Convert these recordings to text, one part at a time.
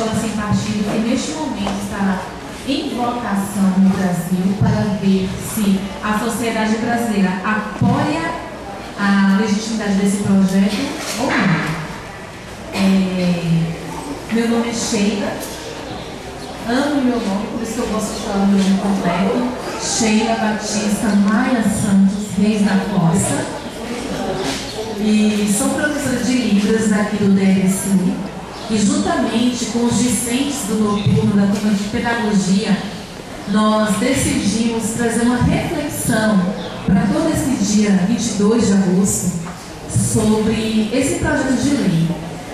Escola Sem Partido, que neste momento está em votação no Brasil para ver se a sociedade brasileira apoia a legitimidade desse projeto ou não. Meu nome é Sheila, amo meu nome, por isso que eu gosto de falar meu nome completo, Sheila Batista Maia Santos Reis da Costa, e sou professora de Libras daqui do DLC, e juntamente com os discentes do noturno da turma de pedagogia, nós decidimos trazer uma reflexão para todo esse dia 22 de agosto sobre esse projeto de lei,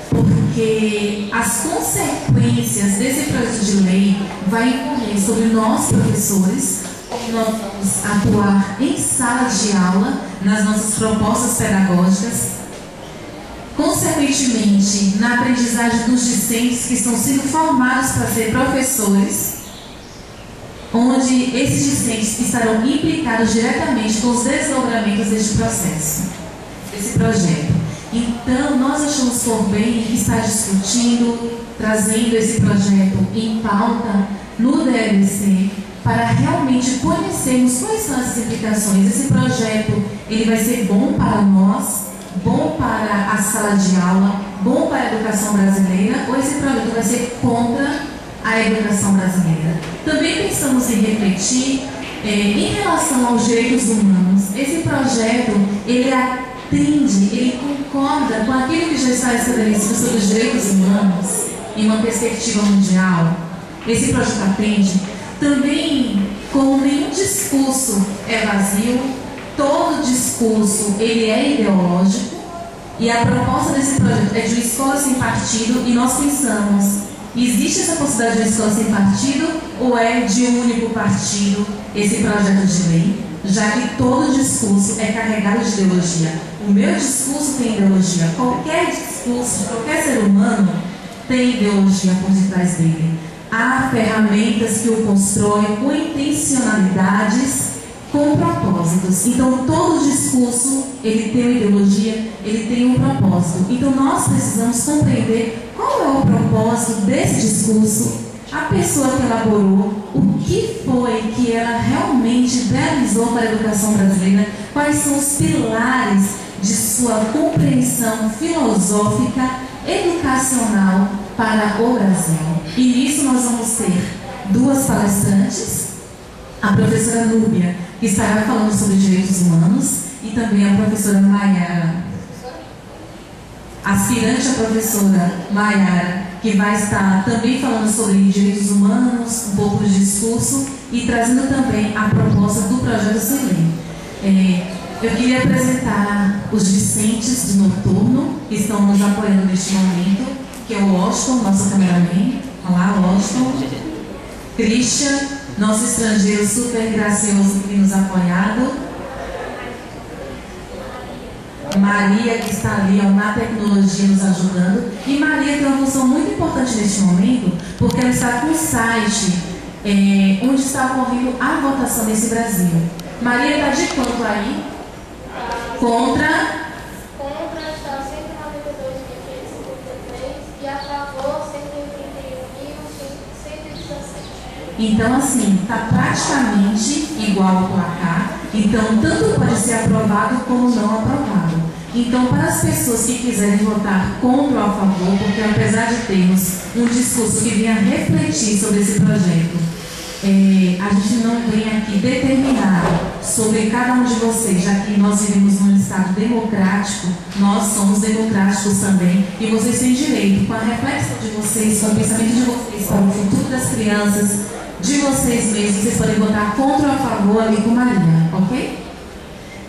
porque as consequências desse projeto de lei vai incorrer sobre nós, professores, como nós vamos atuar em sala de aula nas nossas propostas pedagógicas, consequentemente na aprendizagem dos discentes que estão sendo formados para ser professores, onde esses discentes estarão implicados diretamente com os desdobramentos deste processo, desse projeto. Então, nós achamos por bem estar discutindo, trazendo esse projeto em pauta no DLC, para realmente conhecermos quais são as implicações. Esse projeto, ele vai ser bom para nós, bom para a sala de aula, bom para a educação brasileira, ou esse projeto vai ser contra a educação brasileira? Também pensamos em refletir em relação aos direitos humanos. Esse projeto, ele atende, ele concorda com aquilo que já está estabelecido sobre os direitos humanos em uma perspectiva mundial. Esse projeto atende também, como nenhum discurso é vazio, todo discurso ele é ideológico, e a proposta desse projeto é de uma escola sem partido, e nós pensamos, existe essa possibilidade de uma escola sem partido ou é de um único partido esse projeto de lei? Já que todo discurso é carregado de ideologia. O meu discurso tem ideologia. Qualquer discurso de qualquer ser humano tem ideologia por detrás dele. Há ferramentas que o constroem com intencionalidades, com propósitos. Então, todo discurso, ele tem uma ideologia, ele tem um propósito. Então, nós precisamos compreender qual é o propósito desse discurso, a pessoa que elaborou, o que foi que ela realmente realizou para a educação brasileira, quais são os pilares de sua compreensão filosófica, educacional para o Brasil. E nisso nós vamos ter duas palestrantes, a professora Núbia, que estará falando sobre direitos humanos, e também a professora Maiara, aspirante à professora Maiara, que vai estar também falando sobre direitos humanos, um pouco de discurso, e trazendo também a proposta do projeto sem lei. Eu queria apresentar os discentes do noturno, que estão nos apoiando neste momento, que é o Oston, nosso cameraman. Olá, Oston. Christian, nosso estrangeiro super gracioso que nos apoiado. Maria, que está ali na tecnologia nos ajudando. E Maria tem uma função muito importante neste momento, porque ela está com o site onde está ocorrendo a votação nesse Brasil. Maria está de quanto aí? Contra? Contra está 192.553 e a favor 131.117. Então, assim, está praticamente igual ao placar. Então, tanto pode ser aprovado como não aprovado. Então, para as pessoas que quiserem votar contra ou a favor, porque apesar de termos um discurso que venha refletir sobre esse projeto, a gente não vem aqui determinado sobre cada um de vocês, já que nós vivemos num Estado democrático, nós somos democráticos também, e vocês têm direito, com a reflexão de vocês, com o pensamento de vocês, para o futuro das crianças, de vocês mesmos, vocês podem votar contra ou a favor ali com Maria, ok?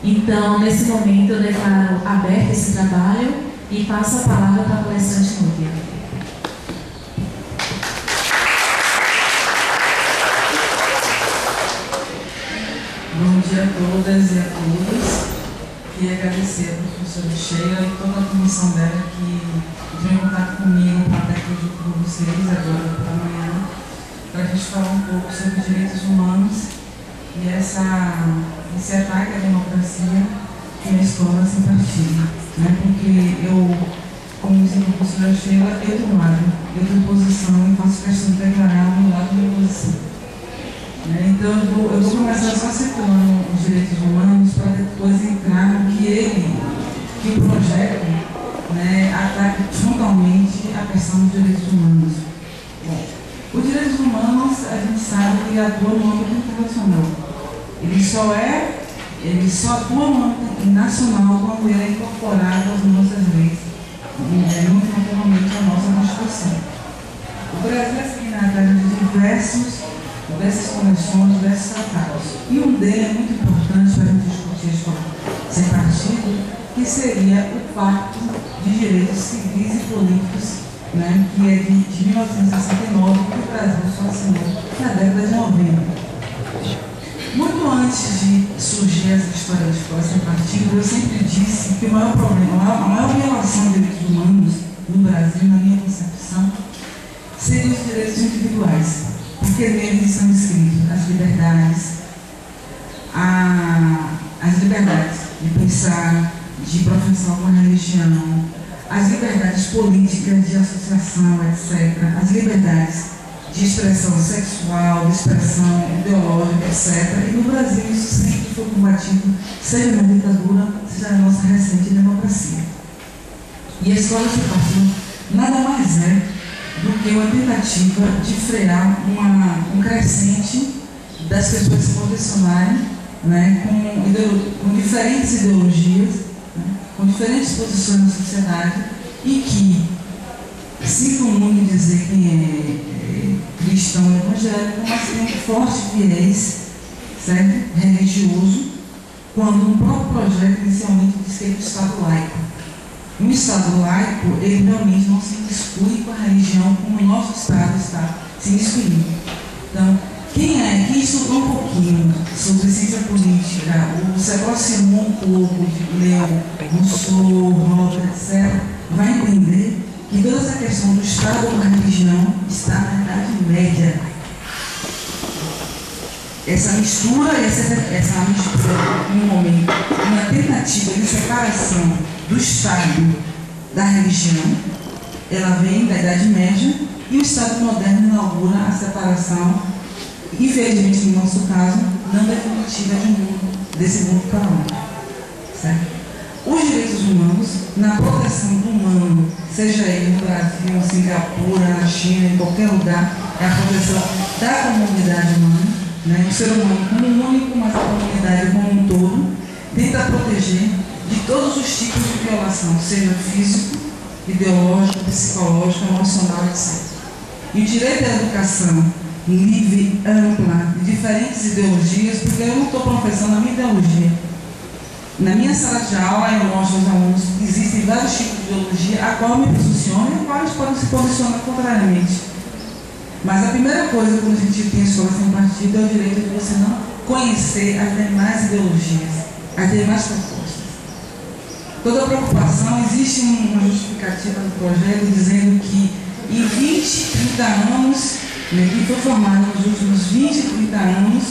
Então, nesse momento, eu declaro aberto esse trabalho e passo a palavra para a palestrante Núbia. Bom dia a todas e a todos. Queria agradecer a professora Sheila e toda a comissão dela que veio contato comigo para estar aqui com vocês agora pela manhã, para a gente falar um pouco sobre direitos humanos e esse ataque à democracia que a escola sem partido, né? Porque eu, como dizia a professora Sheila, eu tenho lado, dentro da posição e faço questão de declarar no lado da posição. Né? Então eu vou começar só citando os direitos humanos para depois entrar no que o projeto, né, ataca frontalmente a questão dos direitos humanos. Bom, os direitos humanos, a gente sabe que atua no âmbito internacional. Ele só atua no âmbito nacional quando ele é incorporado às nossas leis, muito naturalmente à nossa Constituição. O Brasil é signatário de diversas convenções, diversos tratados. E um deles é muito importante para a gente discutir a Escola sem Partido, que seria o Pacto de Direitos Civis e Políticos, né, que é de 1969, que o Brasil só assinou na década de 90. Muito antes de surgir essa história da Escola sem Partido, eu sempre disse que o maior problema, a maior violação de direitos humanos no Brasil, na minha concepção, seriam os direitos individuais, porque neles são inscritos as liberdades de pensar, de profissão com a religião, as liberdades políticas de associação, etc., as liberdades de expressão sexual, de expressão ideológica, etc. E no Brasil isso sempre foi combatido, seja na ditadura, seja na nossa recente democracia. E a Escola sem Partido nada mais é do que uma tentativa de frear um crescente das pessoas se posicionarem, né, com diferentes ideologias, com diferentes posições na sociedade, e que se comum dizer que é cristão evangélico, mas tem um forte viés, certo? Religioso, quando o próprio projeto inicialmente diz que é um Estado laico. Um Estado laico, ele realmente não se exclui com a religião como o nosso Estado está se excluindo. Então, quem estudou um pouquinho sobre ciência política, ou se aproximou um pouco de Leo, Rousseau, Hobbes, etc., vai entender que toda essa questão do Estado com a religião está na Idade Média. Essa mistura em um momento, uma tentativa de separação do Estado da religião, ela vem da Idade Média, e o Estado moderno inaugura a separação, infelizmente no nosso caso, não definitiva desse mundo para lá. Certo? Os direitos humanos, na proteção do humano, seja ele no Brasil, Singapura, na China, em qualquer lugar, é a proteção da comunidade humana, né? O ser humano como um único, mas a comunidade como um todo, tenta proteger de todos os tipos de violação, seja físico, ideológico, psicológico, emocional, etc. E o direito à educação livre, ampla, de diferentes ideologias, porque eu não estou professando a minha ideologia. Na minha sala de aula, eu mostro aos alunos que existem vários tipos de ideologia, a qual me posiciono e a qual eles podem se posicionar contrariamente. Mas a primeira coisa, quando a gente tem Escola sem Partido, é o direito de você não conhecer as demais ideologias, as demais propostas. Toda preocupação, existe uma justificativa do projeto dizendo que em 20, 30 anos, que foi formado nos últimos 20, 30 anos,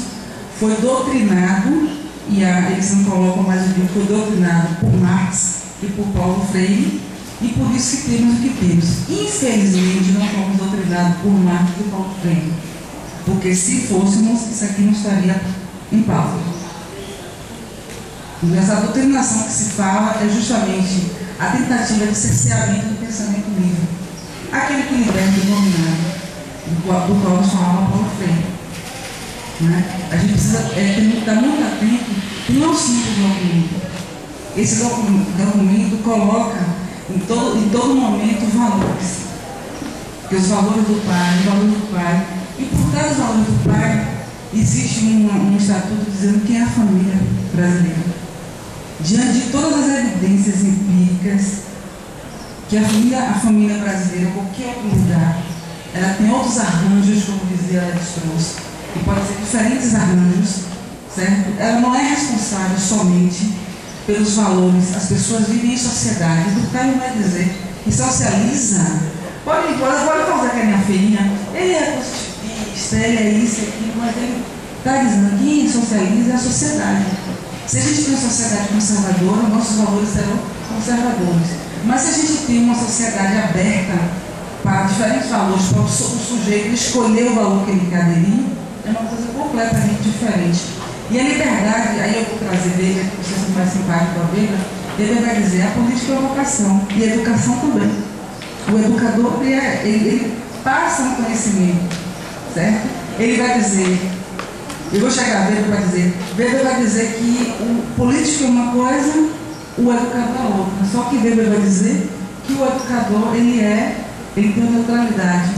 foi doutrinado, e eles não colocam mais o livro, foi doutrinado por Marx e por Paulo Freire, e por isso que temos o que temos. Infelizmente, não fomos doutrinados por Marx e Paulo Freire, porque se fôssemos, isso aqui não estaria em pauta. Essa doutrinação que se fala é justamente a tentativa de cerceamento do pensamento livre, aquele que liberta e dominado, do qual nós falávamos Paulo Freire. Né? A gente precisa estar muito atento, que não sinta o documento. Esse documento coloca em todo momento valores. Porque os valores do pai, E por trás dos valores do pai, existe um estatuto dizendo quem é a família brasileira. Diante de todas as evidências empíricas, que a família brasileira, qualquer lugar, ela tem outros arranjos, como dizia ela trouxe, que podem ser diferentes arranjos, certo? Ela não é responsável somente pelos valores. As pessoas vivem em sociedade, o Caio vai dizer, e socializa. Pode fazer que a minha feirinha, ele é constitucionista, ele é isso, aquilo, mas ele está dizendo que socializa é a sociedade. Se a gente tem uma sociedade conservadora, nossos valores serão conservadores. Mas se a gente tem uma sociedade aberta, ocupado, diferente valores, porque o sujeito escolheu o valor que ele caberia, é uma coisa completamente diferente. E a liberdade, aí eu vou trazer dele, que vocês não fazem parte da Weber, ele vai dizer, a política é vocação, e a educação também. O educador, ele passa um conhecimento, certo? Ele vai dizer, eu vou chegar a Weber para dizer, Weber vai dizer que o político é uma coisa, o educador é outra, só que Weber vai dizer que o educador, ele tem neutralidade,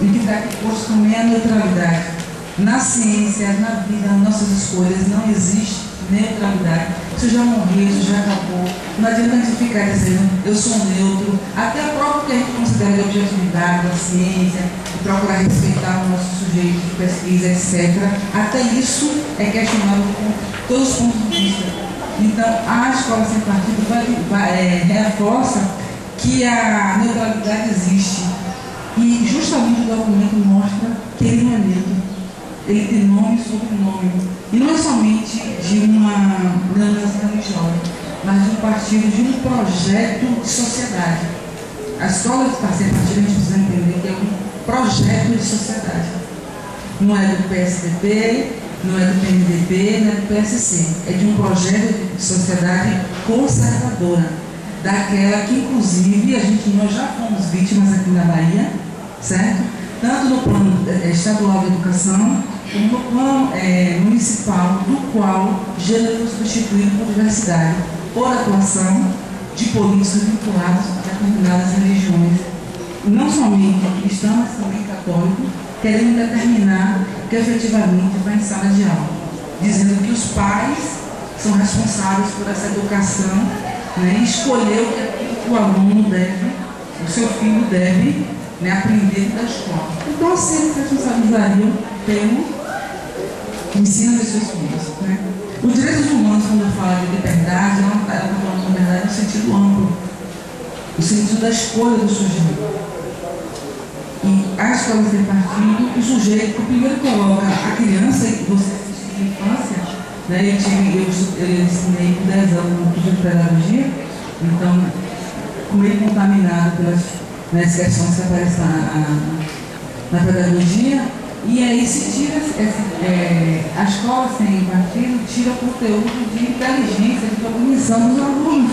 e que está aqui posto também a neutralidade. Na ciência, na vida, nas nossas escolhas, não existe neutralidade. Isso já morreu, isso já acabou. Não adianta a gente ficar dizendo, eu sou neutro. Até o próprio que a gente considera de objetividade, da ciência, de procurar respeitar o nosso sujeito de pesquisa, etc. Até isso é questionado com todos os pontos de vista. Então, a Escola Sem Partido reforça que a neutralidade existe. E justamente o documento mostra que ele não é neutro. Ele tem nome e sobrenome. E não é somente de uma denominação religiosa, mas de um partido, de um projeto de sociedade. A Escola Sem Partido, a gente precisa entender que é um projeto de sociedade. Não é do PSDB, não é do PMDB, não é do PSC, é de um projeto de sociedade conservadora, daquela que, inclusive, nós já fomos vítimas aqui na Bahia, certo? Tanto no plano estadual de educação, como no plano municipal, do qual gênero foi substituído por diversidade, por atuação de políticos vinculados a determinadas religiões, não somente cristãs, mas também católicos, querendo determinar que efetivamente vai em sala de aula, dizendo que os pais são responsáveis por essa educação, né, escolher o que o aluno deve, o seu filho deve, né, aprender da escola. Então, assim, eles responsabilizariam pelo ensino dos seus filhos. Né? Os direitos humanos, quando eu falo de liberdade, é uma liberdade no sentido amplo, no sentido da escolha do sujeito. E a Escola Sem Partido, o sujeito primeiro coloca a criança, que você assiste de infância, né? Eu ensinei com 10 anos no curso de pedagogia, então, meio contaminado pelas questões que aparecem na pedagogia, e aí se tira, a Escola Sem Partido tira conteúdo de inteligência, de cognição dos alunos.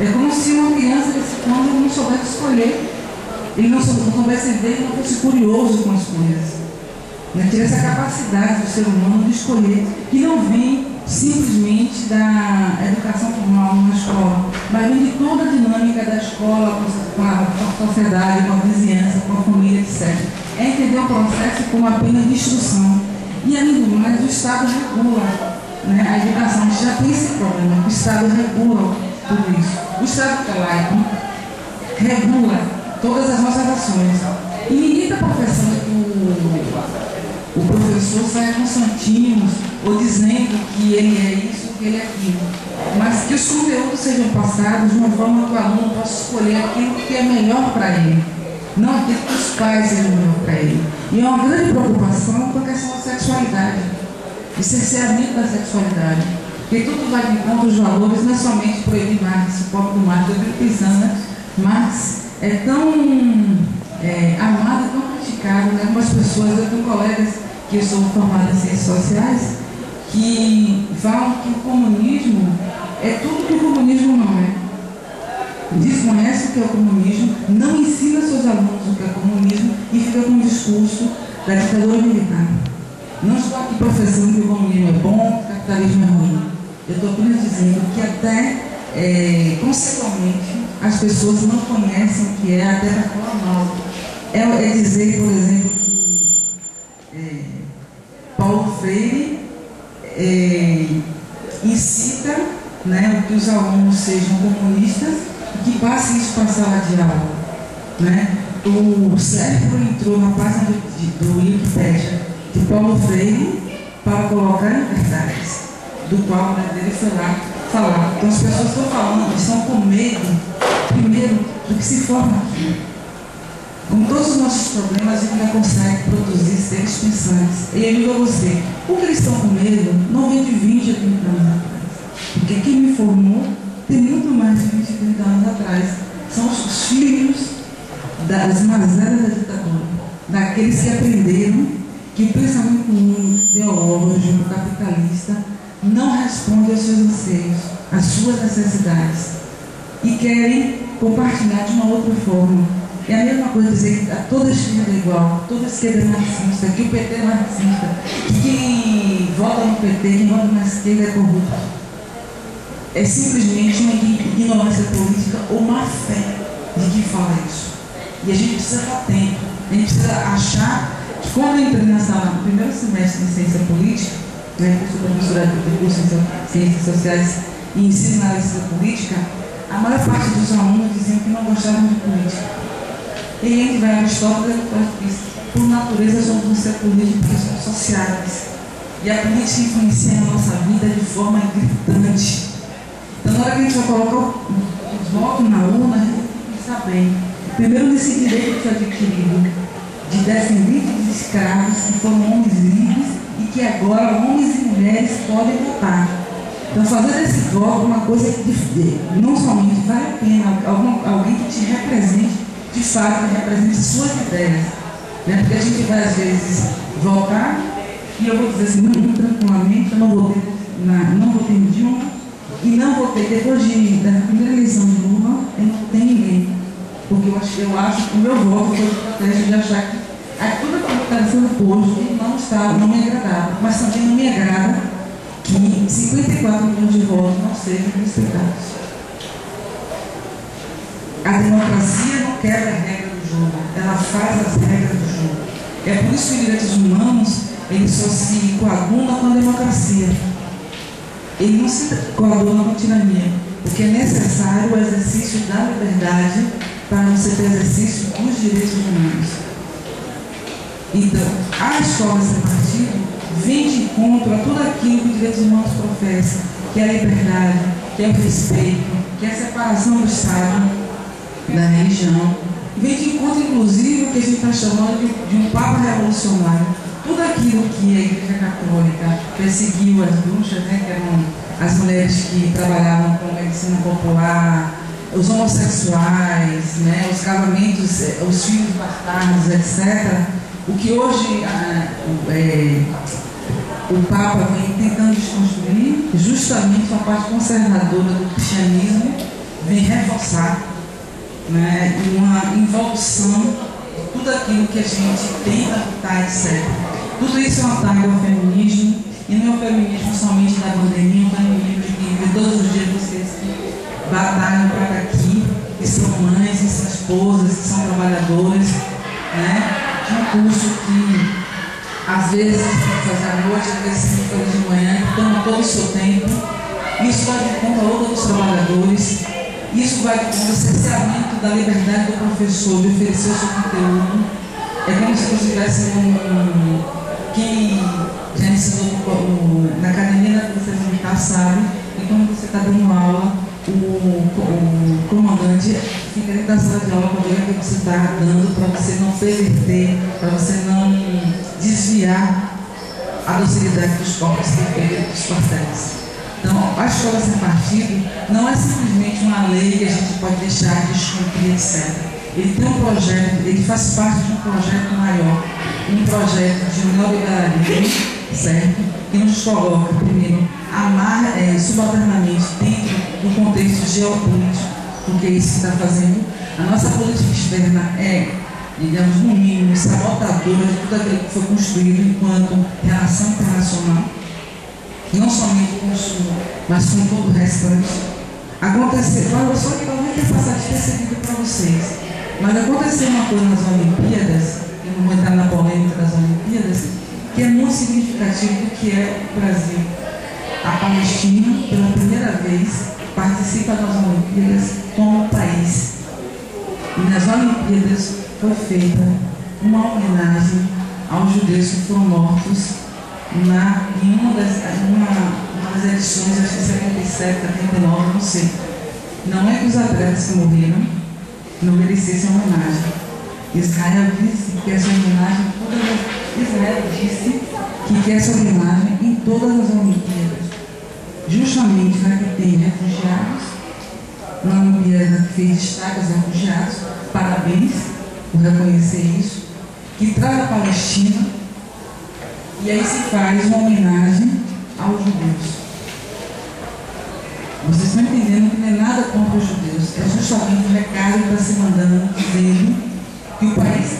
É como se uma criança desse ponto não soubesse escolher. Ele não soubesse ver, ele não fosse curioso com as coisas. Né? Ter essa capacidade do ser humano de escolher, que não vem simplesmente da educação formal na escola, mas vem de toda a dinâmica da escola, com a sociedade, com a vizinhança, com a família, etc. É entender o processo como apenas de instrução. E, além do mais, o Estado regula, né? A educação. A gente já tem esse problema. O Estado regula tudo isso. O Estado laico regula todas as nossas ações. E ninguém está professando que o professor sai com santinhos ou dizendo que ele é isso, que ele é aquilo. Mas que os conteúdos sejam passados de uma forma que o aluno possa escolher aquilo que é melhor para ele, não aquilo que os pais sejam melhor para ele. E é uma grande preocupação com a questão da sexualidade, de ser amigo da sexualidade. Porque tudo vai de encontro aos valores, não é somente proibir Marx, o pobre do Marx, eu fico pensando, né? Marx é tão amado, tão criticado, né? Algumas pessoas, eu tenho colegas que eu sou formada em ciências sociais, que falam que o comunismo é tudo que o comunismo não é. Desconhece o que é o comunismo, não ensina seus alunos o que é o comunismo e fica com o discurso da ditadura militar. Não estou aqui professando que o comunismo é bom, que o capitalismo é ruim. Eu estou apenas dizendo que até conceitualmente as pessoas não conhecem o que é a terra mal. É dizer, por exemplo, que Paulo Freire incita, né, que os alunos sejam comunistas e que passem isso para a sala de aula. Né? O cérebro entrou na página do Wikipedia de Paulo Freire para colocar em verdades, do qual ele foi lá falar. Então as pessoas estão falando, estão com medo primeiro do que se forma aqui. Com todos os nossos problemas, a gente ainda consegue produzir seres pensantes. E eu digo a você, o que eles estão com medo não vem de 20 a 30 anos atrás. Porque quem me formou tem muito mais de 20 a 30 anos atrás. São os filhos das mazelas da ditadura, daqueles que aprenderam que o pensamento ideológico capitalista não responde aos seus anseios, às suas necessidades, e querem compartilhar de uma outra forma. É a mesma coisa dizer que toda esquerda é igual, toda esquerda é marxista, que o PT é marxista, que quem vota no PT, quem vota na esquerda é corrupto. É simplesmente uma ignorância política ou má fé de quem fala isso. E a gente precisa estar atento, a gente precisa achar que, quando eu entrei na sala no primeiro semestre de ciência política, né, eu sou professora do curso de ciências sociais e ensino na ciência política, a maior parte dos alunos diziam que não gostavam de política. E aí vai Aristóteles, por natureza, somos ser políticos porque somos sociais. E a política influencia a nossa vida de forma gritante. Então, na hora que a gente vai colocar os votos na urna, a gente tem que saber, primeiro, desse direito adquirido de descendentes de escravos que foram homens livres e que agora homens e mulheres podem votar. Então, fazer desse voto uma coisa que não somente vale a pena, alguém que te represente, de fato, que represente suas ideias. Né? Porque a gente vai, às vezes, votar e eu vou dizer assim, muito tranquilamente, eu não votei em Dilma, e não votei depois da primeira eleição de Lula, eu não tenho ninguém. Porque eu acho que o meu voto foi o protesto de achar que toda a comunicação do povo não me agradava. Mas também não me agrada que 54 milhões de votos não sejam respeitados. A democracia não quebra a regra do jogo, ela faz as regras do jogo. É por isso que os direitos humanos, eles só se coagulam com a democracia. Ele não se coaduna com a tirania, porque é necessário o exercício da liberdade para você ter exercício dos direitos humanos. Então, a escola sem partido vem de encontro a tudo aquilo que os direitos humanos professam, que é a liberdade, que é o respeito, que é a separação do Estado, da religião. Vem de encontro, inclusive, o que a gente está chamando de um Papa revolucionário. Tudo aquilo que a Igreja Católica perseguiu as bruxas, né, que eram as mulheres que trabalhavam com a medicina popular, os homossexuais, né, os casamentos, os filhos bastardos, etc. O que hoje o Papa vem tentando desconstruir, justamente a parte conservadora do cristianismo, vem reforçar, né, uma involução. Tudo aquilo que a gente tenta lutar, etc. Tudo isso é um ataque ao feminismo, e não é o feminismo somente da pandemia, é um feminismo que todos os dias vocês batalham para aqui, que são mães, que são esposas, que são trabalhadoras, né? Um curso que às vezes faz à noite, às vezes faz de manhã, que toma todo o seu tempo. Isso vai de conta a outra dos trabalhadores. Isso vai com o cerceamento da liberdade do professor de oferecer o seu conteúdo. É como se você tivesse quem já ensinou na academia da Princesa Militar sabe que, quando você está dando aula, o comandante fica dentro da sala de aula com o que você está dando, para você não perverter, para você não desviar a docilidade dos corpos dos quartéis. Então, a escola sem partido não é simplesmente uma lei que a gente pode deixar de descumprir, etc. Ele tem um projeto, ele faz parte de um projeto maior, um projeto de neoliberalismo, certo? Que nos coloca, primeiro, subalternamente dentro do contexto geopolítico, porque é isso que está fazendo. A nossa política externa é, digamos, no mínimo, sabotadora de tudo aquilo que foi construído enquanto relação internacional. Não somente com o consumo, mas com todo o restante. Aconteceu, eu só que eu não quero passar despercebido para vocês, mas aconteceu uma coisa nas Olimpíadas, eu não vou entrar na polêmica das Olimpíadas, que é muito significativo do que é o Brasil. A Palestina, pela primeira vez, participa das Olimpíadas como país. E nas Olimpíadas foi feita uma homenagem aos judeus que foram mortos em uma das edições, acho que 77, 79, não sei. Não é que os atletas que morreram não merecessem homenagem. Israel disse que essa homenagem, Israel disse que quer essa homenagem em todas as Olimpíadas, justamente para que tem refugiados, na Olimpíada que fez destaque aos refugiados, parabéns, por reconhecer isso, que traz a Palestina, e aí se faz uma homenagem aos judeus. Vocês estão entendendo que não é nada contra os judeus, é justamente o recado que está se mandando dizendo que o país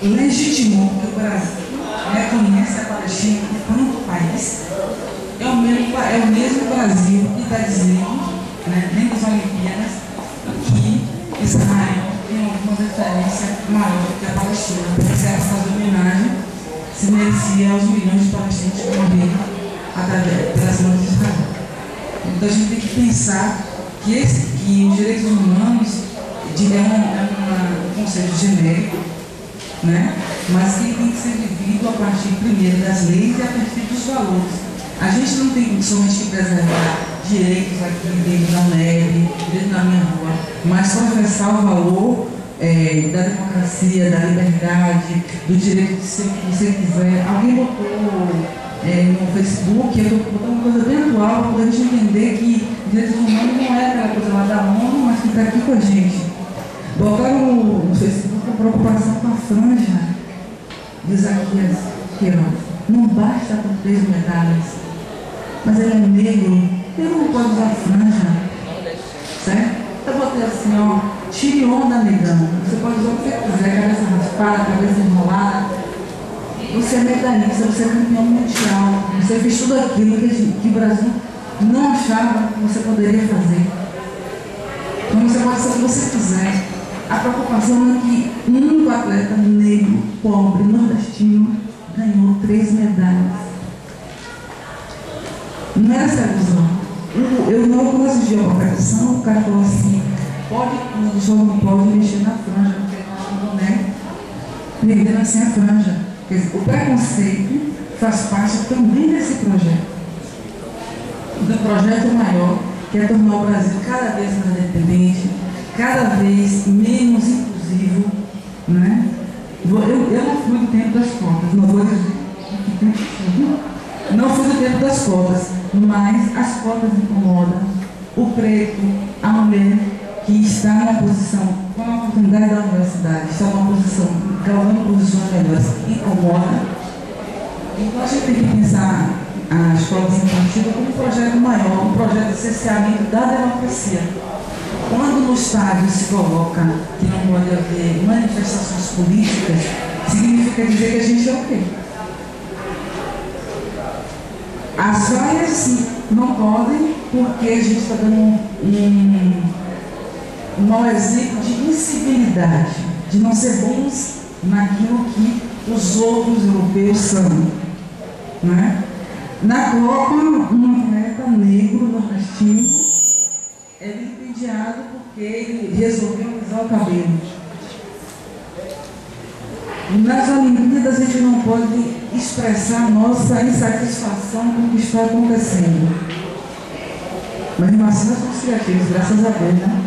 que legitimou que o Brasil reconhece a Palestina enquanto país é o mesmo Brasil que está dizendo, né, nem nas Olimpíadas, que Israel tem alguma referência maior do que a Palestina. Porque essa homenagem se merecia aos milhões de palestinos que morreram através das mãos de Israel. Então a gente tem que pensar que os direitos humanos é um conceito genérico, né, mas que tem que ser vivido a partir primeiro das leis e a partir dos valores. A gente não tem somente que preservar direitos aqui dentro da UNEB, dentro da minha rua, mas confessar o valor da democracia, da liberdade, do direito de ser o que você quiser. Alguém botou no Facebook, eu botou uma coisa bem atual para poder entender que direitos humanos não é aquela coisa lá da ONU, mas que está aqui com a gente. Botaram no Facebook a preocupação com a franja, diz aqui as crianças. Não basta com 3 medalhas, mas ele é negro, ele não pode usar franja, certo? Eu botei assim, ó, tire onda, negão, você pode usar o que você quiser, cabeça raspada, cabeça enrolada, você é medalhista, você é campeão mundial, você fez tudo aquilo que o Brasil não achava que você poderia fazer. Então você pode ser o que você quiser. A preocupação é que um único atleta negro, pobre, nordestino, ganhou 3 medalhas. Não era essa ilusão. Eu não consegui a competição, o cara falou assim, pode tudo, só não pode mexer na franja, porque é um boneco, perdendo assim a franja. O preconceito faz parte também desse projeto, do projeto maior, que é tornar o Brasil cada vez mais independente, cada vez menos inclusivo, né? Eu não fui do tempo das cotas, não vou dizer que tem que ser. Não fui do tempo das cotas, mas as cotas incomodam o preto, a mulher que está na posição, com a oportunidade da universidade, está numa posição, galvando posições melhores, incomoda. Então a gente tem que pensar a escola sem partido como um projeto maior, um projeto de cerceamento da democracia. Quando no estádio se coloca que não pode haver manifestações políticas, significa dizer que a gente é o quê? As vaias não podem, porque a gente está dando um mau exemplo de incivilidade, de não ser bons naquilo que os outros europeus são. Né? Na Copa, um atleta negro nordestino é vilipendiado porque ele resolveu alisar o cabelo. Nas Olimpíadas a gente não pode expressar nossa insatisfação com o que está acontecendo. Mas nós somos criativos, graças a Deus, né?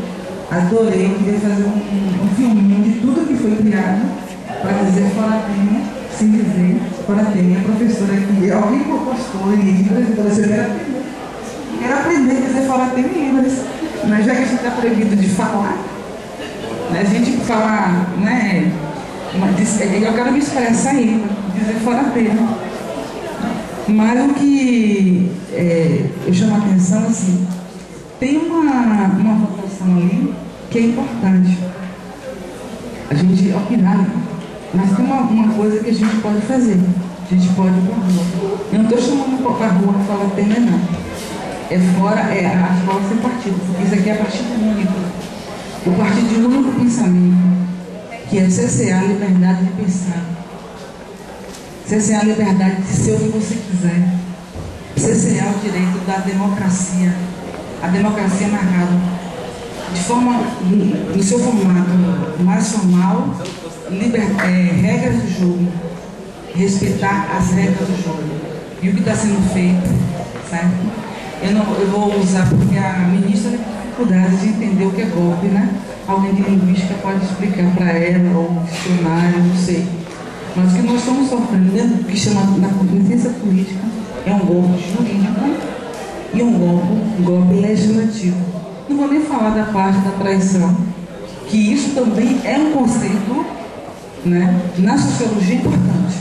Adorei, eu queria fazer um filminho de tudo que foi criado para dizer fora Penha, sem dizer fora Penha, professora que alguém postou em Libras, então você quero aprender a dizer fora Penha em Libras. Mas já que a gente está proibido de falar, né? A gente fala, né? Eu quero me expressar aí, dizer fora termo. Mas o que eu chamo a atenção, assim, tem uma votação ali que é importante. A gente opinar, mas tem uma coisa que a gente pode fazer. A gente pode ir para a rua. Eu não estou chamando para a rua para falar termo, não. É fora, a escola sem partido, porque isso aqui é partido único. O partido único pensamento, que é cessear a liberdade de pensar, cessear a liberdade de ser o que você quiser, cessear o direito da democracia, a democracia narrada, de forma, no seu formato mais formal, regras do jogo, respeitar as regras do jogo. E o que está sendo feito, certo? Eu vou usar porque a ministra tem dificuldade de entender o que é golpe, né? Alguém de linguística pode explicar para ela, ou dicionário, não sei. Mas o que nós estamos sofrendo, que chama na ciência política, é um golpe jurídico e um golpe legislativo. Não vou nem falar da parte da traição, que isso também é um conceito, né, na sociologia importante.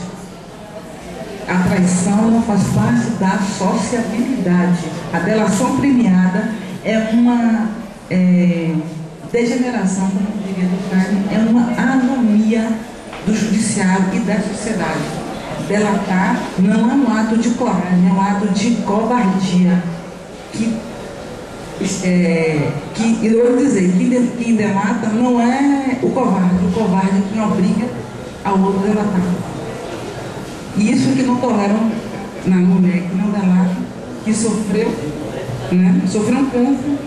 A traição não faz parte da sociabilidade. A delação premiada é uma degeneração, como eu diria do Freire, é uma anomia do judiciário e da sociedade. Delatar não é um ato de coragem, é um ato de covardia, que eu vou dizer, quem delata não é o covarde é quem obriga ao outro a delatar. E isso que não toleram na mulher que não delata, que sofreu, né, sofreu um câncer,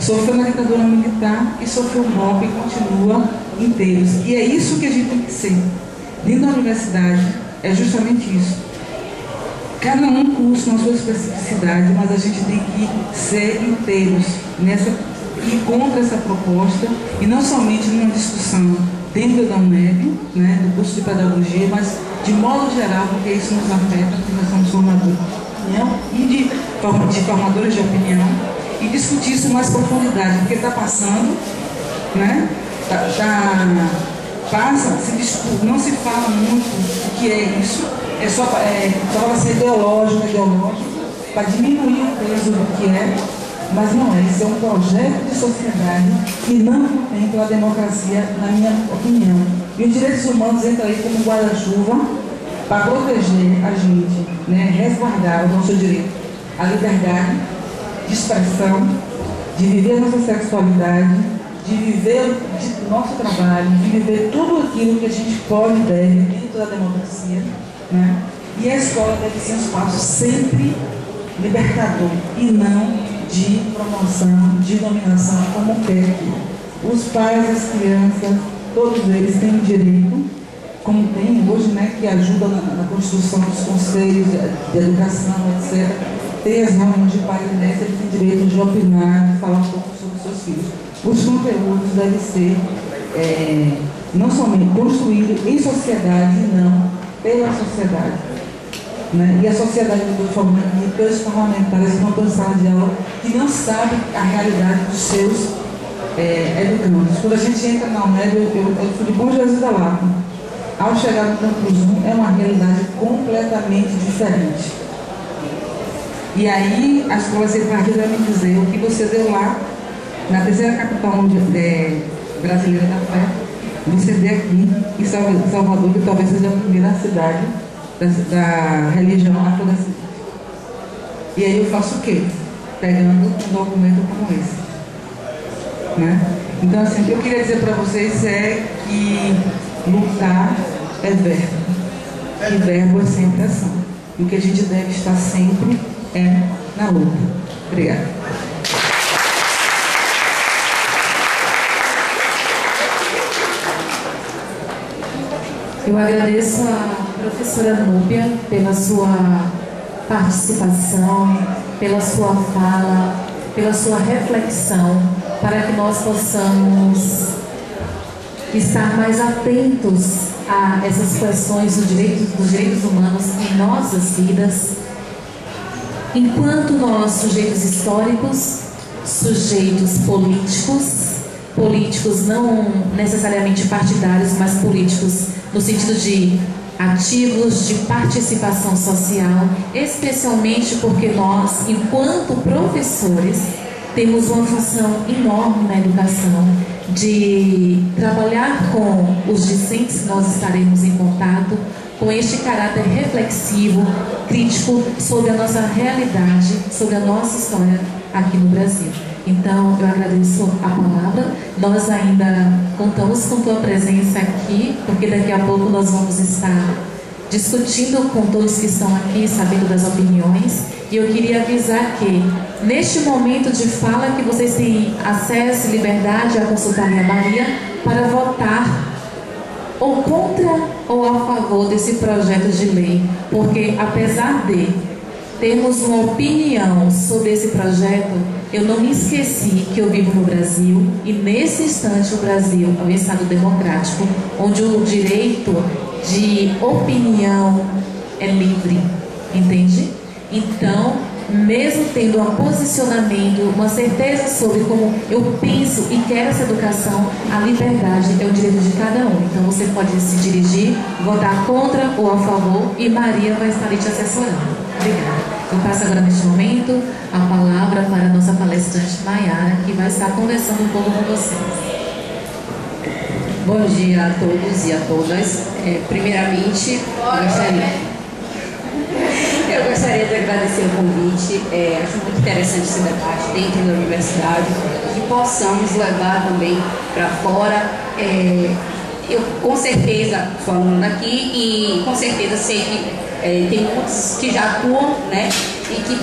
sofreu na ditadura militar e sofreu um golpe e continua inteiros. E é isso que a gente tem que ser. Dentro da universidade, é justamente isso. Cada um cursa na sua especificidade, mas a gente tem que ser inteiros nessa, e contra essa proposta, e não somente numa discussão dentro da UNEB, né, do curso de pedagogia, mas de modo geral, porque isso nos afeta, porque nós somos formadores de opinião e de formadores de opinião, e discutir isso com mais profundidade, porque está passando, né, passa, se discute, não se fala muito o que é isso, é só para ser ideológico, para diminuir o peso do que é, mas não é, isso é um projeto de sociedade que não contempla a democracia, na minha opinião. E os direitos humanos entram aí como guarda-chuva para proteger a gente, né, resguardar o nosso direito à liberdade, de expressão, de viver a nossa sexualidade, de viver o nosso trabalho, de viver tudo aquilo que a gente pode e deve dentro da democracia, né? E a escola deve ser um espaço sempre libertador e não de promoção, de dominação, como quer. Os pais, as crianças, todos eles têm o direito, como tem hoje, né, que ajuda na construção dos conselhos de educação, etc. Tem as reuniões de pais e mestres, eles têm direito de opinar, de falar um pouco sobre seus filhos. Os conteúdos devem ser não somente construídos em sociedade, não pela sociedade. Né? E a sociedade que eu estou formando aqui, pelos parlamentares que estão em sala de aula, que não sabem a realidade dos seus educandos. Quando a gente entra na UNEB, eu fui de Bom Jesus da Lapa. Ao chegar no Campos 1, é uma realidade completamente diferente. E aí, a escola sem partido vai me dizer o que você deu lá, na terceira capital brasileira da fé, você vê aqui em Salvador, que talvez seja a primeira cidade da religião afrodescendente. E aí eu faço o quê? Pegando um documento como esse. Né? Então, assim, o que eu queria dizer para vocês é que lutar é verbo. E verbo é sempre ação. E o que a gente deve estar sempre é na luta. Obrigada. Eu agradeço a professora Núbia pela sua participação, pela sua fala, pela sua reflexão, para que nós possamos estar mais atentos a essas questões dos direitos humanos em nossas vidas, enquanto nós, sujeitos históricos, sujeitos políticos não necessariamente partidários, mas políticos no sentido de ativos, de participação social, especialmente porque nós, enquanto professores, temos uma função enorme na educação de trabalhar com os discentes que nós estaremos em contato, com este caráter reflexivo, crítico sobre a nossa realidade, sobre a nossa história aqui no Brasil. Então, eu agradeço a palavra. Nós ainda contamos com tua presença aqui, porque daqui a pouco nós vamos estar discutindo com todos que estão aqui, sabendo das opiniões. E eu queria avisar que, neste momento de fala, que vocês têm acesso e liberdade a consultar a Maria para votar ou contra ou a favor desse projeto de lei, porque apesar de temos uma opinião sobre esse projeto, eu não me esqueci que eu vivo no Brasil e nesse instante o Brasil é um Estado democrático, onde o direito de opinião é livre, entende? Então, mesmo tendo um posicionamento, uma certeza sobre como eu penso e quero essa educação, a liberdade é o direito de cada um. Então você pode se dirigir, votar contra ou a favor, e Maria vai estar ali te assessorando. Obrigada. Eu passo agora, neste momento, a palavra para a nossa palestrante Maiara, que vai estar conversando um pouco com vocês. Bom dia a todos e a todas. Primeiramente, eu gostaria de agradecer o convite. Acho muito interessante esse debate dentro da universidade, que possamos levar também para fora. Eu, com certeza, sou aluna aqui e com certeza sei que tem muitos que já atuam, né? E que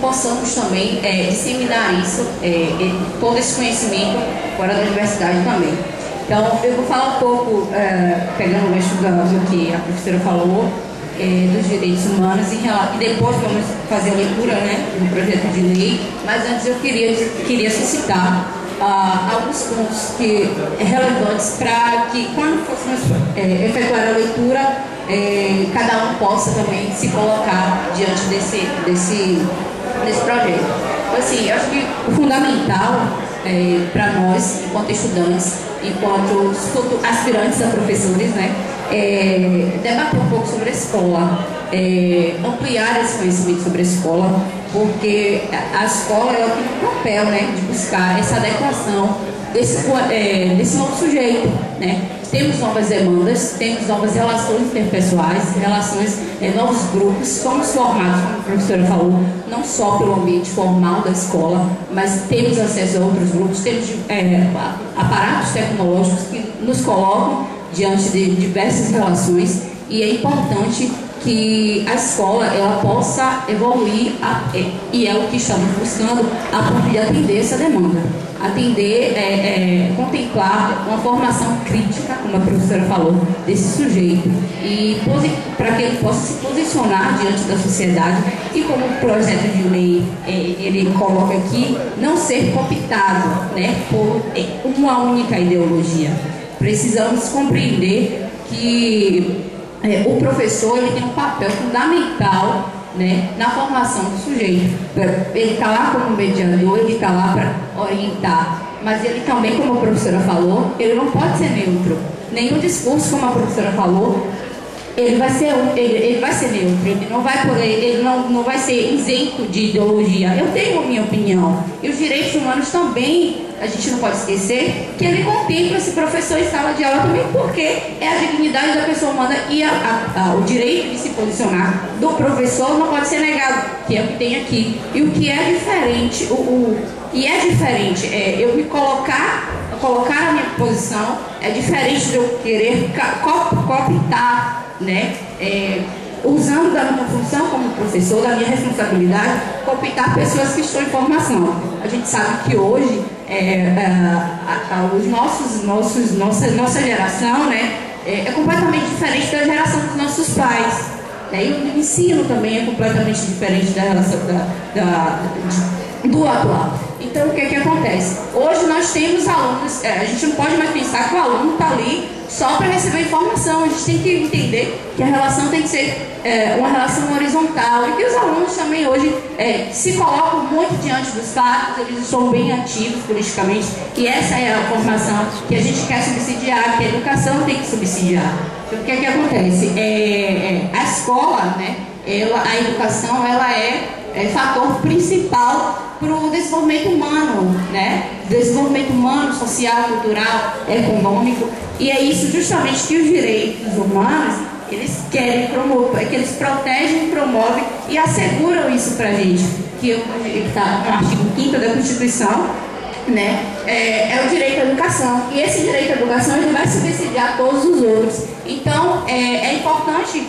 possamos também disseminar isso, todo esse conhecimento fora da universidade também. Então, eu vou falar um pouco, pegando o gancho que a professora falou, dos direitos humanos, e depois vamos fazer a leitura, né, do projeto de lei, mas antes eu queria suscitar alguns pontos relevantes para que, quando fôssemos efetuar a leitura, cada um possa também se colocar diante desse projeto. Então, assim, eu acho que o fundamental para nós, enquanto estudantes, enquanto aspirantes a professores, né, debater um pouco sobre a escola, ampliar esse conhecimento sobre a escola, porque a escola é o que tem o papel, né, de buscar essa adequação desse novo sujeito, né? Temos novas demandas, temos novas relações interpessoais, relações, novos grupos, somos formados, como a professora falou, não só pelo ambiente formal da escola, mas temos acesso a outros grupos, temos aparatos tecnológicos que nos colocam diante de diversas relações, e é importante que a escola ela possa evoluir, e é o que estamos buscando, a ponto de atender essa demanda, atender, contemplar uma formação crítica, como a professora falou, desse sujeito, e para que ele possa se posicionar diante da sociedade, e como o projeto de lei ele coloca aqui, não ser cooptado, né, por uma única ideologia. Precisamos compreender que o professor ele tem um papel fundamental, né, na formação do sujeito. Ele está lá como mediador, ele está lá para orientar, mas ele também, como a professora falou, ele não pode ser neutro. Nenhum discurso, como a professora falou, ele vai ser neutro, ele não vai ser isento de ideologia. Eu tenho a minha opinião. E os direitos humanos também, a gente não pode esquecer que ele contempla esse professor em sala de aula também, porque é a dignidade da pessoa humana, e o direito de se posicionar do professor não pode ser negado, que é o que tem aqui. E o que é diferente, eu me colocar a minha posição é diferente de eu querer cooptar, né? Usando da minha função como professor, da minha responsabilidade, cooptar pessoas que estão em formação. A gente sabe que hoje nossa geração, né, é completamente diferente da geração dos nossos pais, né? E o ensino também é completamente diferente da relação do atual. Então, o que acontece? Hoje nós temos alunos, a gente não pode mais pensar que o aluno está ali só para receber informação. A gente tem que entender que a relação tem que ser uma relação horizontal, e que os alunos também hoje se colocam muito diante dos fatos, eles estão bem ativos politicamente, e essa é a formação que a gente quer subsidiar, que a educação tem que subsidiar. Então, o que acontece? A escola, né, a educação, ela é fator principal para o desenvolvimento humano, né? Desenvolvimento humano, social, cultural, econômico, e é isso justamente que os direitos humanos eles querem promover, que eles protegem, promovem e asseguram isso para a gente, que está no artigo 5º da Constituição, né? É o direito à educação, e esse direito à educação ele vai subsidiar todos os outros. então é importante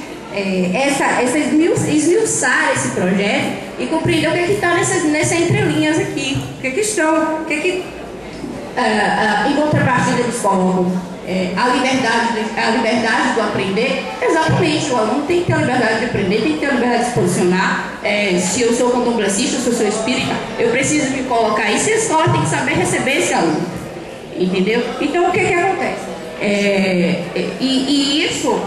esmiuçar esse projeto e compreender o que é que está nessas entrelinhas aqui, em contrapartida eles colocam a liberdade do aprender. Exatamente, o aluno tem que ter a liberdade de aprender, tem que ter a liberdade de se posicionar. Se eu sou condomblessista, se eu sou espírita, eu preciso me colocar, e se a escola tem que saber receber esse aluno, entendeu? Então, o que é que acontece? Isso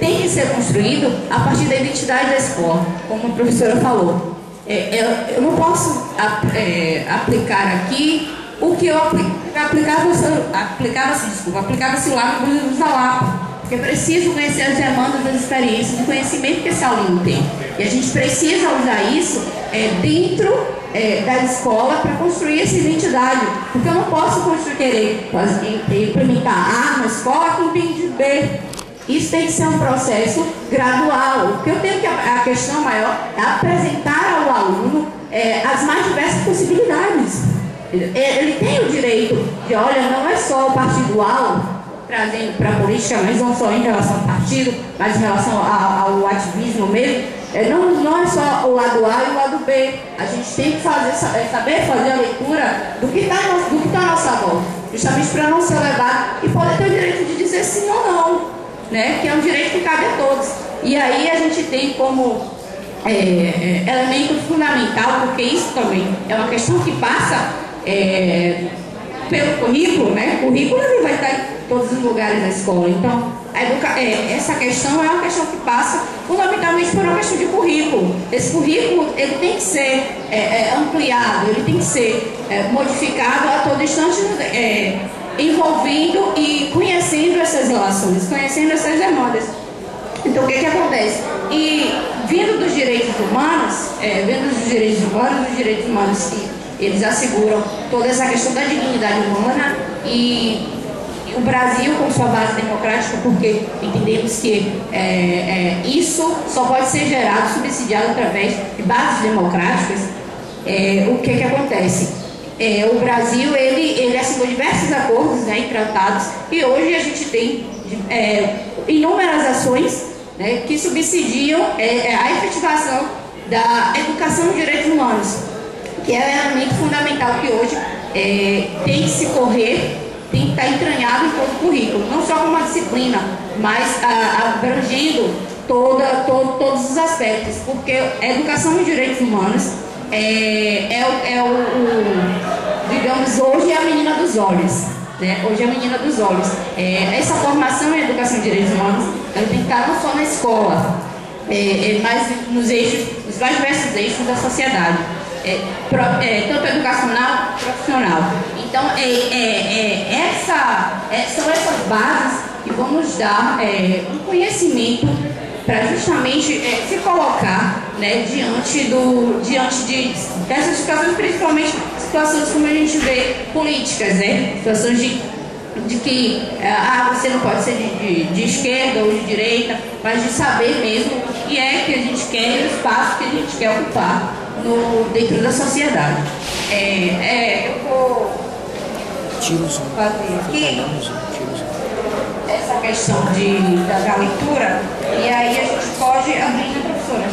tem que ser construído a partir da identidade da escola, como a professora falou. Eu não posso aplicar aqui o que eu aplicava-se lá no Bom Jesus da Lapa, porque é preciso conhecer as demandas das experiências do conhecimento que esse aluno tem. E a gente precisa usar isso dentro da escola para construir essa identidade, porque eu não posso querer implementar A na escola com de B. Isso tem que ser um processo gradual. O que eu tenho que, a questão maior é apresentar ao aluno as mais diversas possibilidades. Ele tem o direito de, olha, não é só o partido A trazendo para a política, mas não só em relação ao partido, mas em relação ao ativismo mesmo. Não é só o lado A e o lado B. A gente tem que saber fazer a leitura do que está à nossa volta, justamente para não ser levado e poder ter o direito de dizer sim ou não, né? Que é um direito que cabe a todos. E aí a gente tem como elemento fundamental, porque isso também é uma questão que passa pelo currículo, né? O currículo ele vai estar em todos os lugares da escola. Então, essa questão é uma questão que passa fundamentalmente por uma questão de currículo. Esse currículo ele tem que ser ampliado, ele tem que ser modificado a todo instante, envolvendo e conhecendo essas relações, conhecendo essas demandas. Então, o que acontece? E vindo dos direitos humanos, que eles asseguram toda essa questão da dignidade humana, e o Brasil com sua base democrática, porque entendemos que isso só pode ser gerado, subsidiado através de bases democráticas. O que acontece? O Brasil ele assinou diversos acordos, né, e tratados, e hoje a gente tem inúmeras ações, né, que subsidiam a efetivação da educação de direitos humanos, que é um elemento fundamental que hoje tem que se correr, tem que estar entranhado em todo o currículo, não só como uma disciplina, mas abrangendo todos os aspectos, porque a educação de direitos humanos digamos, hoje é a menina dos olhos. Hoje é a menina dos olhos. Essa formação em educação de direitos humanos ela tem que estar não só na escola, mas nos mais diversos eixos da sociedade, tanto educacional quanto profissional. Então, são essas bases que vão nos dar um conhecimento para justamente se colocar, né, diante dessas situações, principalmente situações como a gente vê políticas, né? Situações de que você não pode ser de esquerda ou de direita, mas de saber mesmo o que é que a gente quer e o espaço que a gente quer ocupar dentro da sociedade. Eu vou fazer aqui essa questão da leitura, e aí a gente pode abrir a professora.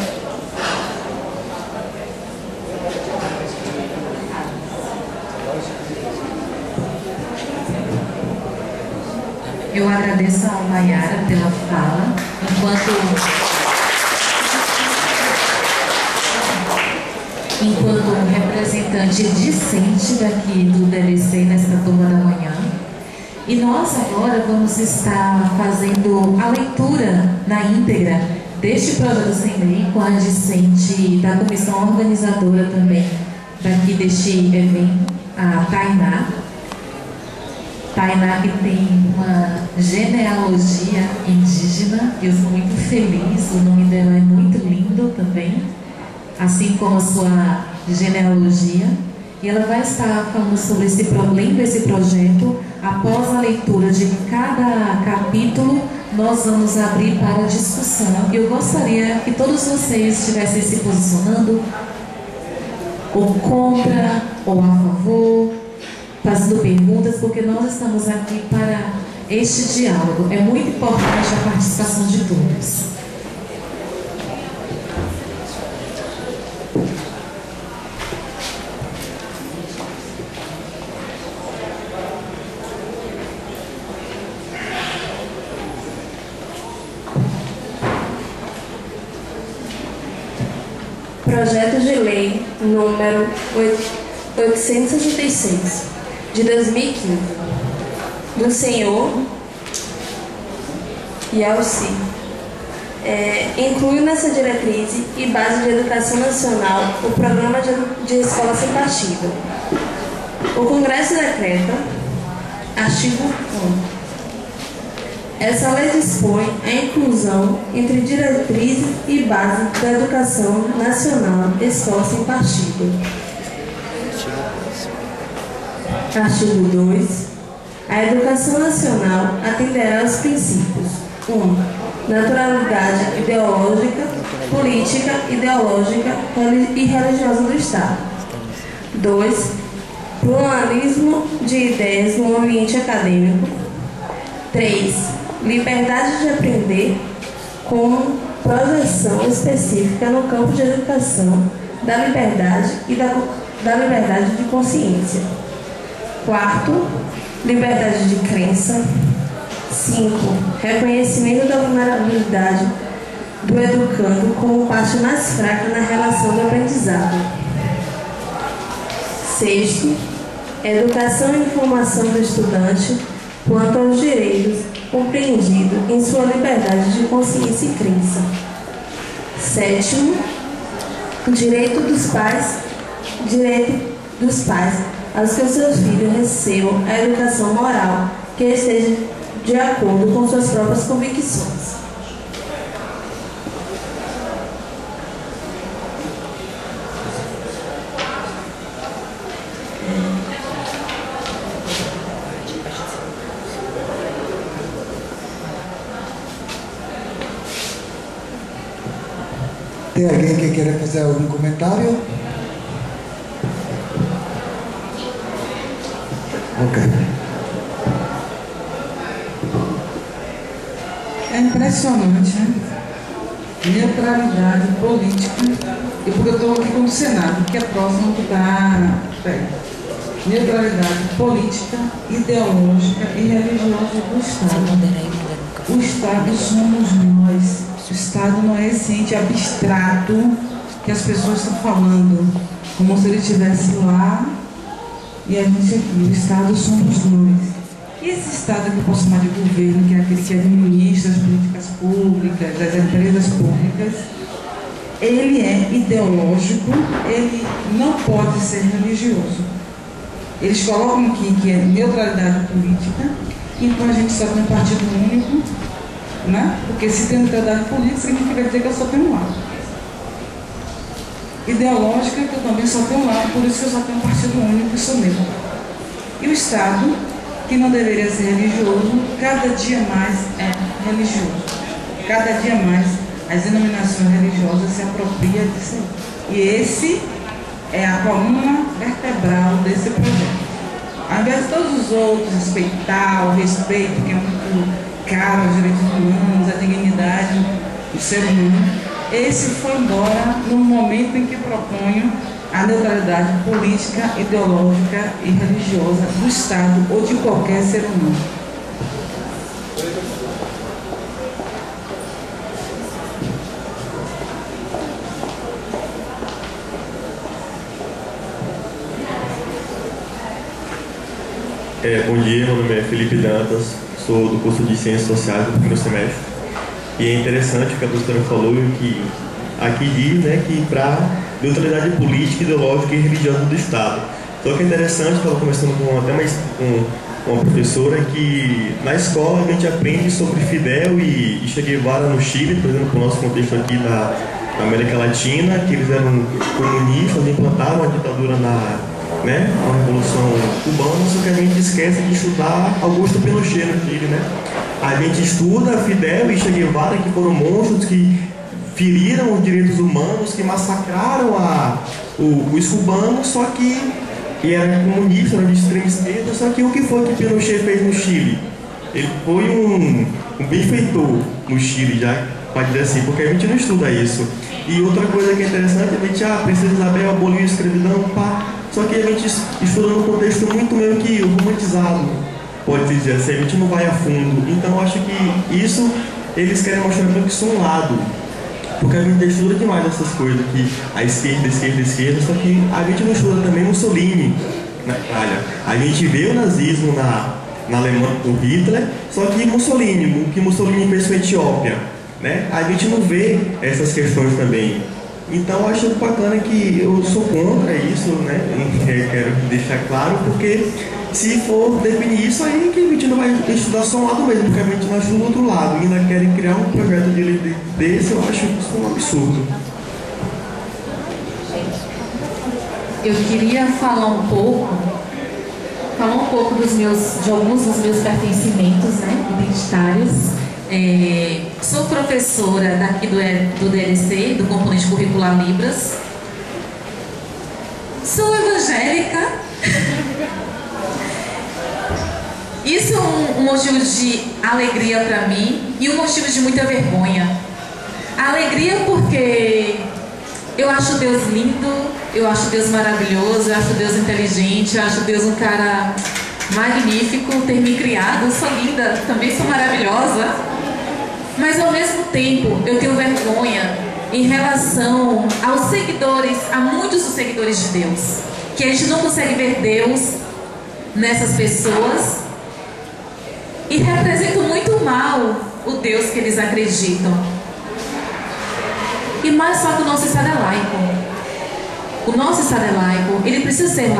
Eu agradeço a Maiara pela fala. Enquanto representante discente daqui do DLC nesta turma da manhã. E nós agora vamos estar fazendo a leitura na íntegra deste projeto sem lei com a discente da comissão organizadora também daqui deste evento, a Tainá. Tainá, que tem uma genealogia indígena, eu sou muito feliz, o nome dela é muito lindo também, assim como a sua genealogia, e ela vai estar falando sobre esse problema, esse projeto. Após a leitura de cada capítulo, nós vamos abrir para discussão, e eu gostaria que todos vocês estivessem se posicionando ou contra, ou a favor, fazendo perguntas, porque nós estamos aqui para este diálogo. É muito importante a participação de todos. Projeto de Lei número 866. De 2015, do senhor Yelci incluiu nessa diretriz e base de educação nacional o programa de Escola sem Partido. O Congresso decreta, artigo 1. Essa lei dispõe a inclusão entre diretrizes e base da educação nacional, Escola sem Partido. Artigo 2. A educação nacional atenderá aos princípios: 1. Naturalidade ideológica, política, ideológica e religiosa do Estado. 2. Pluralismo de ideias no ambiente acadêmico. 3. Liberdade de aprender como projeção específica no campo de educação da liberdade e da liberdade de consciência. 4. Liberdade de crença. 5. Reconhecimento da vulnerabilidade do educando como parte mais fraca na relação do aprendizado. 6. Educação e formação do estudante quanto aos direitos compreendido em sua liberdade de consciência e crença. 7. Direito dos pais aos que os seus filhos recebam a educação moral que esteja de acordo com suas próprias convicções. Tem alguém que queira fazer algum comentário? Ok. É impressionante, né? Neutralidade política. E porque eu estou aqui com o Senado, que é próximo que está. Neutralidade política, ideológica e religiosa do Estado. O Estado somos nós. O Estado não é esse ente abstrato que as pessoas estão falando, como se ele estivesse lá e a gente aqui. O Estado somos nós. E esse Estado que eu posso chamar de governo, que é aquele que administra as políticas públicas, das empresas públicas, ele é ideológico, ele não pode ser religioso. Eles colocam aqui que é neutralidade política, então a gente só tem um partido único. Né? Porque se tem neutralidade política, significa dizer que eu só tenho um lado. Ideológica, que eu também só tenho um lado, por isso que eu só tenho um partido único, isso mesmo. E o Estado, que não deveria ser religioso, cada dia mais é religioso. Cada dia mais as denominações religiosas se apropriam disso. E esse é a coluna vertebral desse projeto. Ao invés de todos os outros respeitar o respeito, que é muito caro aos direitos humanos, à dignidade do ser humano. Esse foi embora no momento em que proponho a neutralidade política, ideológica e religiosa do Estado ou de qualquer ser humano. Bom dia, meu nome é Felipe Dantas. Sou do curso de Ciências Sociais do primeiro semestre. E é interessante o que a professora falou, que aqui diz, né, que para neutralidade política, ideológica e religiosa do Estado. Só que é interessante, estava conversando com até uma professora, que na escola a gente aprende sobre Fidel e Che Guevara no Chile, por exemplo, no nosso contexto aqui na América Latina, que eles eram comunistas, implantaram a ditadura né, a Revolução Cubana, só que a gente esquece de estudar Augusto Pinochet no Chile, né? A gente estuda Fidel e Che Guevara, que foram monstros que feriram os direitos humanos, que massacraram os cubanos, só que era comunista, era de extrema esquerda, só que o que foi que Pinochet fez no Chile? Ele foi um benfeitor no Chile, já pode dizer assim, porque a gente não estuda isso. E outra coisa que é interessante, a gente, Princesa Isabel aboliu a escravidão, pá. Só que a gente estuda num contexto muito meio que romantizado, pode dizer assim, a gente não vai a fundo. Então eu acho que isso, eles querem mostrar meio que só um lado, porque a gente estuda demais essas coisas aqui, a esquerda, esquerda, esquerda, só que a gente não estuda também Mussolini na Itália. A gente vê o nazismo na Alemanha, o Hitler, só que Mussolini, o que Mussolini fez com a Etiópia. né? A gente não vê essas questões também. Então eu acho bacana que eu sou contra isso, né? Eu quero deixar claro, porque se for definir isso aí, que a gente não vai estudar só um lado mesmo, porque a gente não ajuda o outro lado e ainda querem criar um projeto de lei desse, eu acho isso um absurdo. Eu queria falar um pouco de alguns dos meus pertencimentos, né, identitários. Sou professora daqui do DLC, do componente curricular Libras. Sou evangélica. Isso é um motivo de alegria para mim e um motivo de muita vergonha. Alegria porque eu acho Deus lindo, eu acho Deus maravilhoso, eu acho Deus inteligente, eu acho Deus um cara magnífico, ter me criado, sou linda, também sou maravilhosa. Mas, ao mesmo tempo, eu tenho vergonha em relação aos seguidores, a muitos dos seguidores de Deus. Que a gente não consegue ver Deus nessas pessoas e representam muito mal o Deus que eles acreditam. E mais só que o nosso Estado é laico. O nosso Estado é laico, ele precisa ser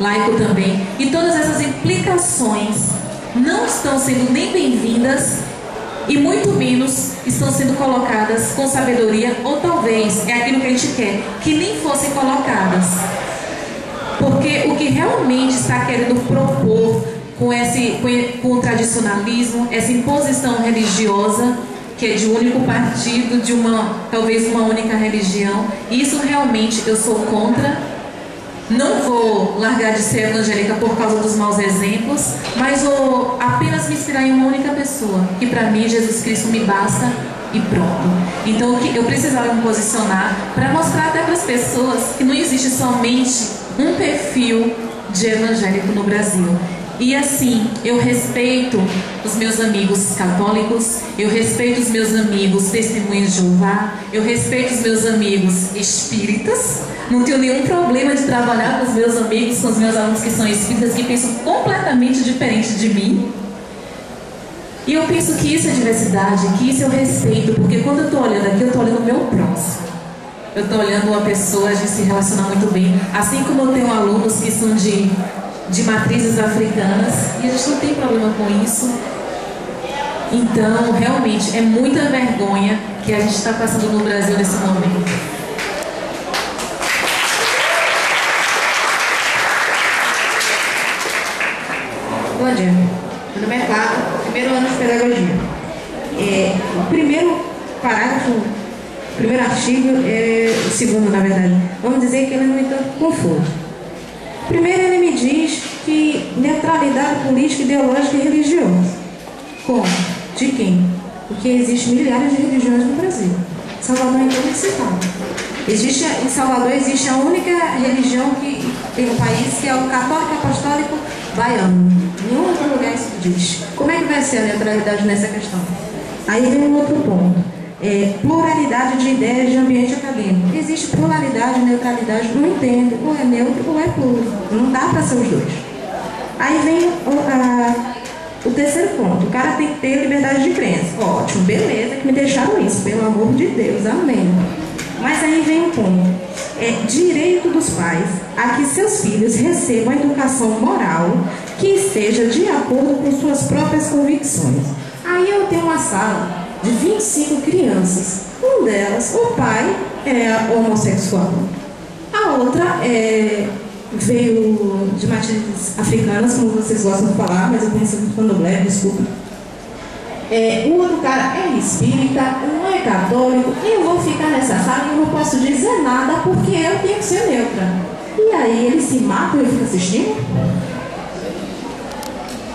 laico também. E todas essas implicações não estão sendo nem bem-vindas e muito menos estão sendo colocadas com sabedoria, ou talvez é aquilo que a gente quer, que nem fossem colocadas. Porque o que realmente está querendo propor com o tradicionalismo, essa imposição religiosa, que é de um único partido, de talvez uma única religião, isso realmente eu sou contra. Não vou largar de ser evangélica por causa dos maus exemplos, mas vou apenas me inspirar em uma única pessoa, que para mim Jesus Cristo me basta e pronto. Então eu precisava me posicionar para mostrar até para as pessoas que não existe somente um perfil de evangélico no Brasil. E assim, eu respeito os meus amigos católicos, eu respeito os meus amigos testemunhas de Jeová, eu respeito os meus amigos espíritas, não tenho nenhum problema de trabalhar com os meus amigos, com os meus alunos que são espíritas, que pensam completamente diferente de mim. E eu penso que isso é diversidade, que isso é o respeito, porque quando eu estou olhando aqui, eu estou olhando o meu próximo. Eu estou olhando uma pessoa, a gente se relaciona muito bem, assim como eu tenho alunos que são de matrizes africanas, e a gente não tem problema com isso. Então, realmente, é muita vergonha que a gente está passando no Brasil nesse momento. Bom dia, meu nome é Cláudio, primeiro ano de pedagogia. O primeiro parágrafo, o primeiro artigo, o segundo, na verdade, vamos dizer que ele me dá conforto. Primeiro, ele me diz que neutralidade política, ideológica e religiosa. Como? De quem? Porque existem milhares de religiões no Brasil. Salvador então é citado. Em Salvador existe a única religião que tem no país, que é o católico apostólico baiano. Nenhum outro lugar isso diz. Como é que vai ser a neutralidade nessa questão? Aí tem um outro ponto. Pluralidade de ideias de ambiente acadêmico. Existe pluralidade, neutralidade, não entendo, ou é neutro ou é pluro. Não dá para ser os dois. Aí vem o terceiro ponto. O cara tem que ter liberdade de crença. Ótimo, beleza, que me deixaram isso, pelo amor de Deus, amém. Mas aí vem o ponto. É direito dos pais a que seus filhos recebam a educação moral que esteja de acordo com suas próprias convicções. Aí eu tenho uma sala de 25 crianças. Uma delas, o pai é homossexual. A outra veio de matrizes africanas, como vocês gostam de falar, mas eu pensei que quando leve, desculpa. O outro cara é espírita, um é católico, e eu vou ficar nessa sala e não posso dizer nada porque eu tenho que ser neutra. E aí eles se matam e eu fico assistindo?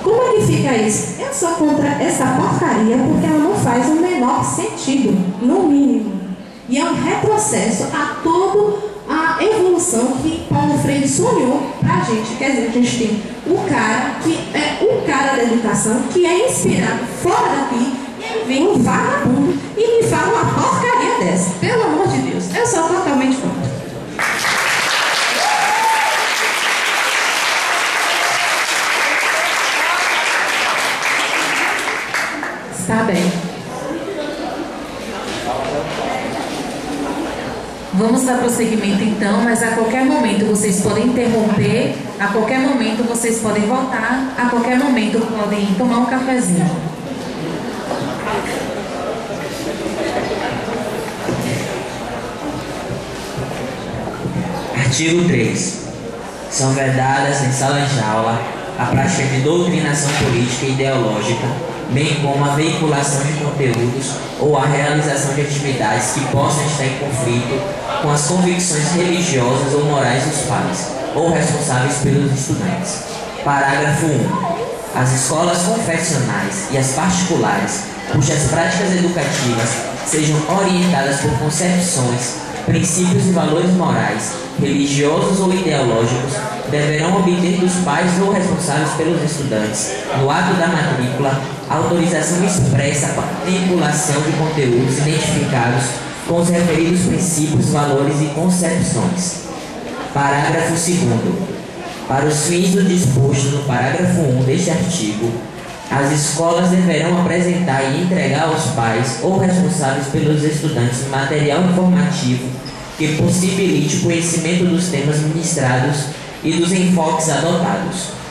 Como é que fica isso? Eu sou contra essa porcaria porque ela não faz o menor sentido, no mínimo. E é um retrocesso a toda a evolução que Paulo Freire sonhou pra gente. Quer dizer, a gente tem um cara que é um cara da educação, que é inspirado fora daqui, e aí vem um vagabundo e me fala uma porcaria dessa. Pelo amor de Deus, eu sou totalmente contra. Tá bem. Vamos dar prosseguimento então, mas a qualquer momento vocês podem interromper, a qualquer momento vocês podem voltar, a qualquer momento podem tomar um cafezinho. Artigo 3. São vedadas em sala de aula a prática de doutrinação política e ideológica, bem como a veiculação de conteúdos ou a realização de atividades que possam estar em conflito com as convicções religiosas ou morais dos pais ou responsáveis pelos estudantes. Parágrafo 1. As escolas confessionais e as particulares, cujas práticas educativas sejam orientadas por concepções, princípios e valores morais, religiosos ou ideológicos, deverão obter dos pais ou responsáveis pelos estudantes, no ato da matrícula, autorização expressa para vinculação de conteúdos identificados com os referidos princípios, valores e concepções. Parágrafo 2º. Para os fins do disposto no parágrafo 1 deste artigo, as escolas deverão apresentar e entregar aos pais ou responsáveis pelos estudantes material informativo que possibilite o conhecimento dos temas ministrados e dos enfoques adotados.